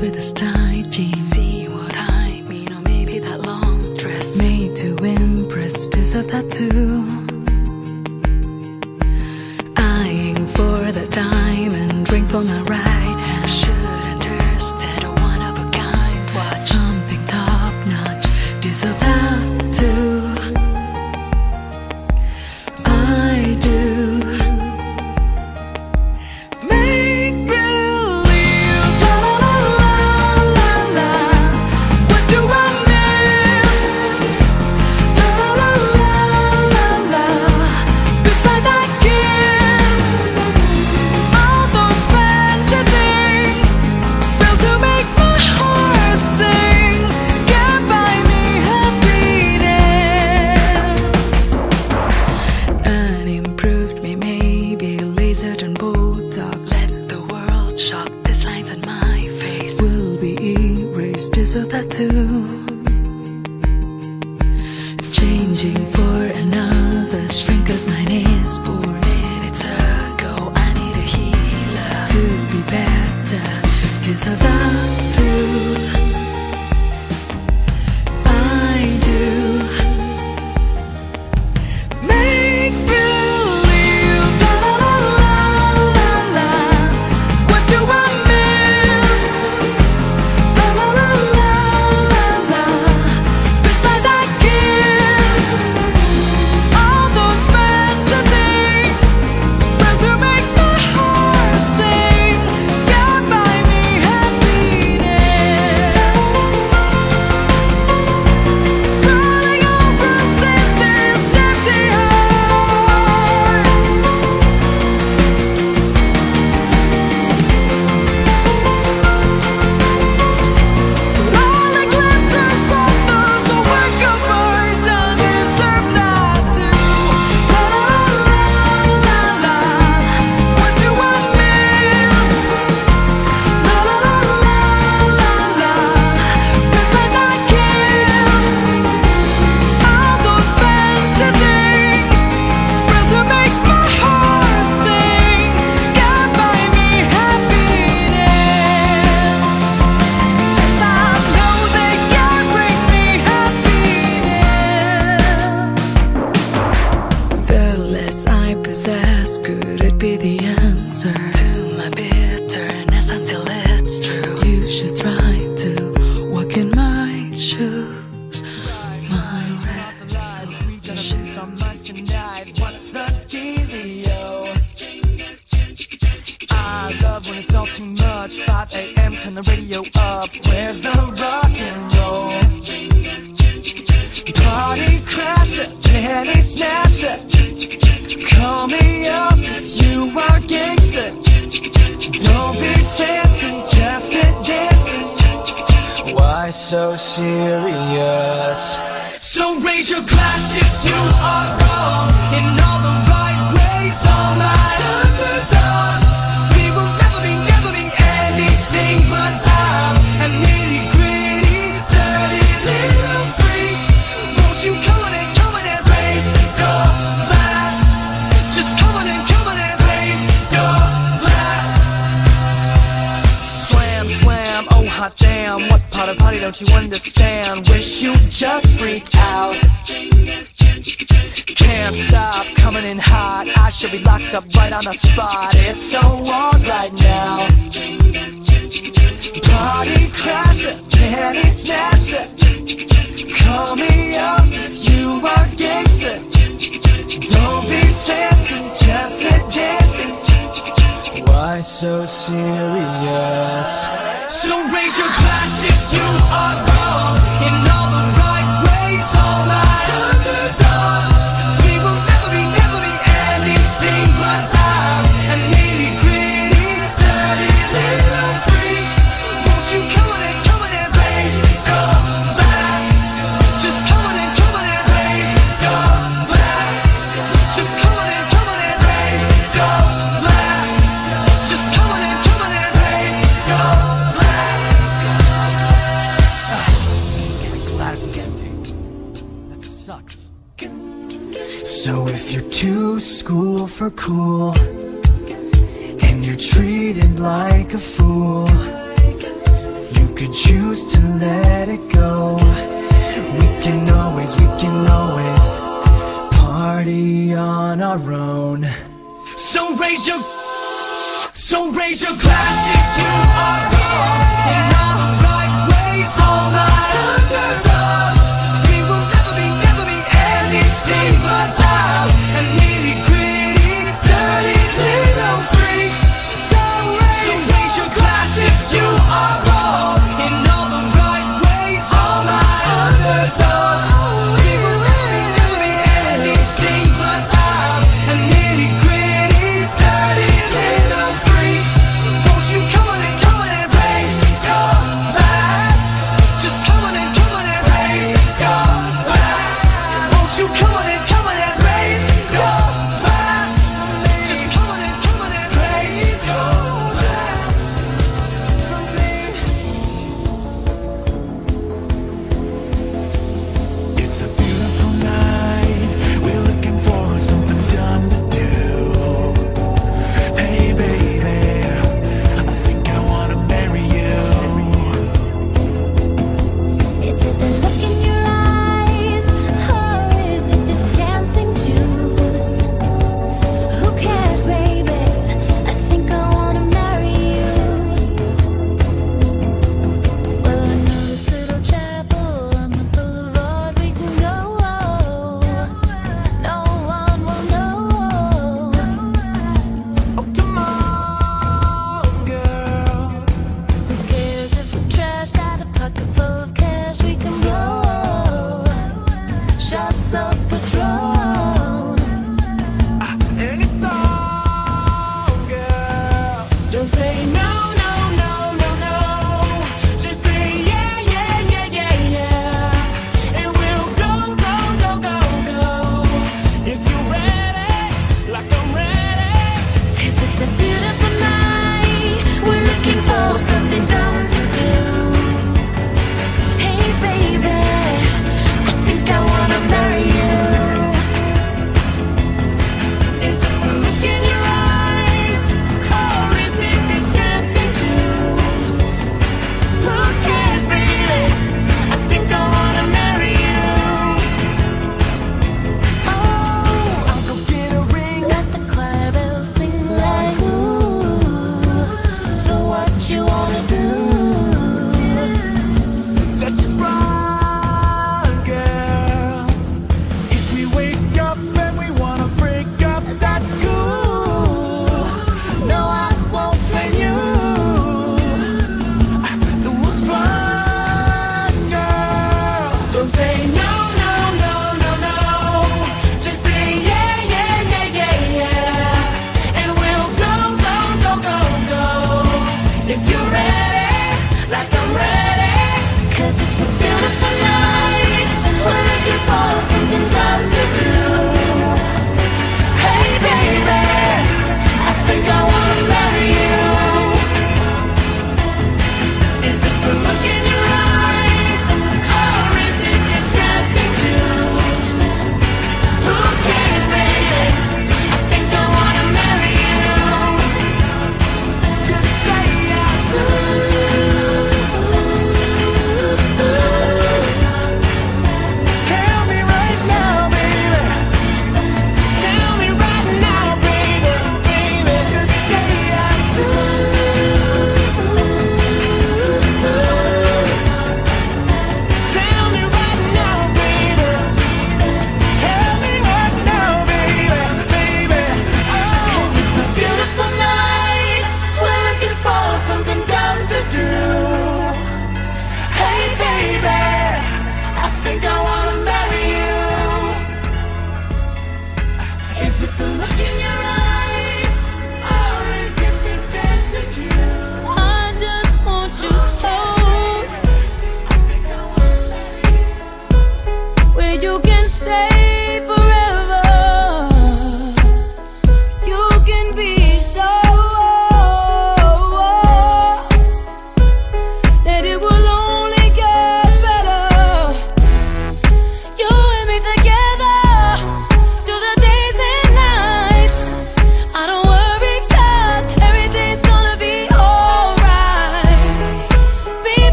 with his tight jeans. See what I mean? Or maybe that long dress, made to impress, deserve that too. Eyeing for the diamond ring for my right hand. Shouldn't understand a one of a kind watch, something top notch, deserve that too. I do. Deserve that too. Changing for another shrink, cause mine is poor. Minutes ago I need a healer to be better. Deserve that too. Could it be the answer to my bitterness until it's true? You should try to walk in my shoes, my red soul. What's the dealio? I love when it's all too much. 5 a.m. turn the radio up. Where's the rock and roll? Party crasher, penny snatcher. Call me up if you are gangster. Don't be fancy, just get dancing. Why so serious? So raise your glass if you are wrong in all the right ways. All night underdogs, we will never be anything but loud and nitty gritty, dirty little freaks. Won't you come on and raise the door? Hot damn, what part of party don't you understand? Wish you just freaked out. Can't stop coming in hot. I should be locked up right on the spot. It's so on right now. Party crasher, penny snatcher. Call me up if you are gangster. Don't be fancy, just get dancing. Why so serious? So raise your glass if you are wrong in all the right ways. All night underdogs, we will never be anything but loud and nitty gritty, dirty little freaks. Won't you come on and raise your glass? Just come on and raise your glass. Just come on and raise your glass. Just come on and raise your glass. So if you're too school for cool and you're treated like a fool, raise your glass if you are wrong. In our right ways, all night under us. We will never be anything but loud and nitty gritty, dirty little freaks. So raise your glass if you are wrong. In all the right ways, all night under us. We will never be anything but loud and nitty gritty, dirty little freaks. You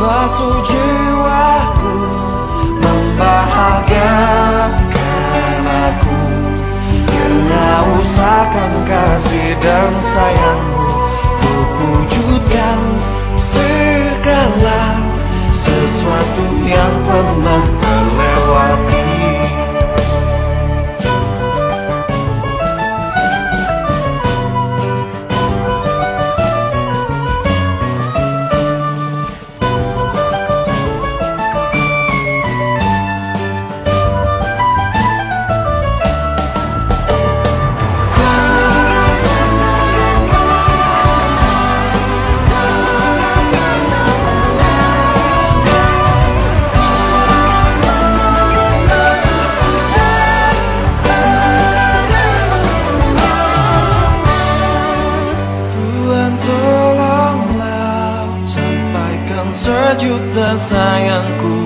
memuji aku, membahagiakan aku, karena usahakan kasih dan sayangmu untuk wujudkan segala sesuatu yang pernah terlewati. Sejuk dan sayangku,